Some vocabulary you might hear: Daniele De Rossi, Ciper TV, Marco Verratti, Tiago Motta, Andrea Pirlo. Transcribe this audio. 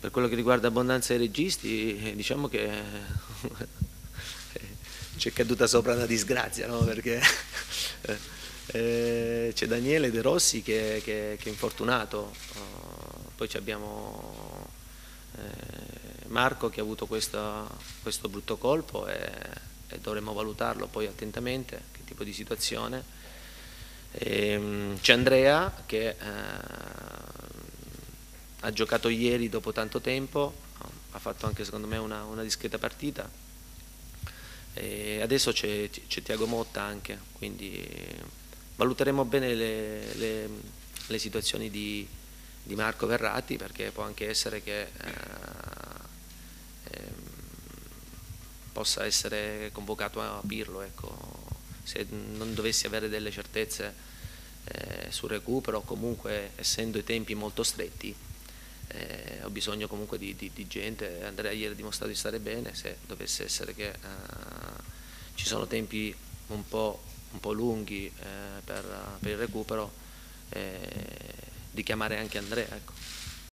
Per quello che riguarda abbondanza dei registi, diciamo che ci è caduta sopra una disgrazia, no? Perché c'è Daniele De Rossi che è infortunato, poi abbiamo Marco che ha avuto questo brutto colpo e dovremmo valutarlo poi attentamente, che tipo di situazione. C'è Andrea che ha giocato ieri dopo tanto tempo, ha fatto anche secondo me una discreta partita, e adesso c'è Tiago Motta anche, quindi valuteremo bene le situazioni di Marco Verratti, perché può anche essere che possa essere convocato a Pirlo, ecco, se non dovessi avere delle certezze sul recupero. Comunque, essendo i tempi molto stretti, ho bisogno comunque di gente. Andrea ieri ha dimostrato di stare bene, se dovesse essere che ci sono tempi un po' lunghi per il recupero, di chiamare anche Andrea, ecco.